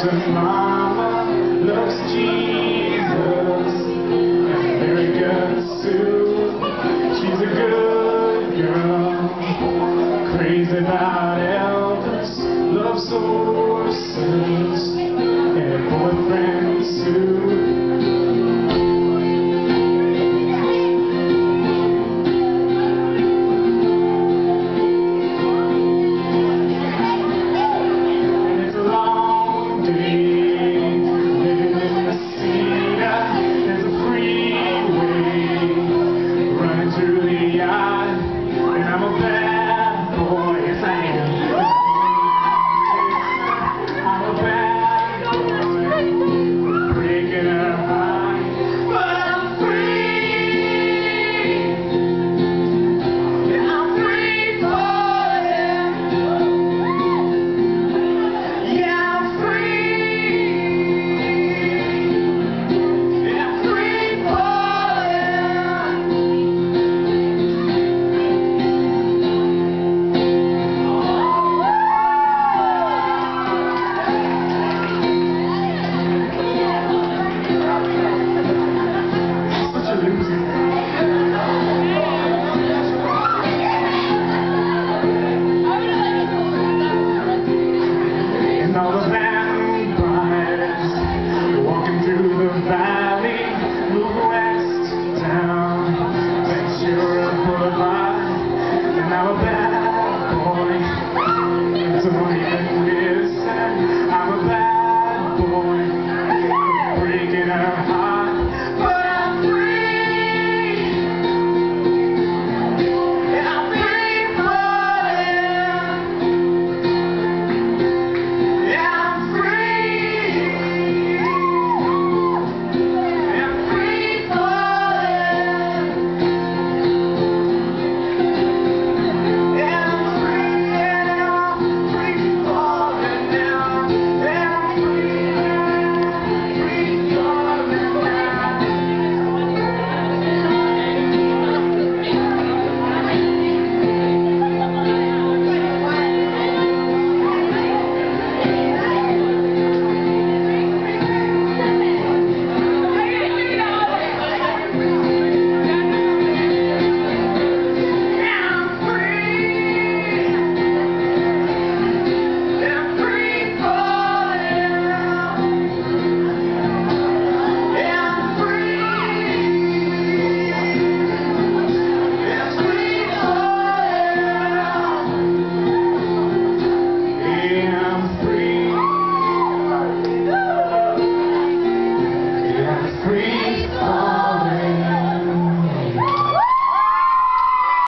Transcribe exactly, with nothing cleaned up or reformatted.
comes a mama, loves Jesus, and very good Sue. She's a good girl, crazy about Elvis, loves horses, and boyfriend Sue.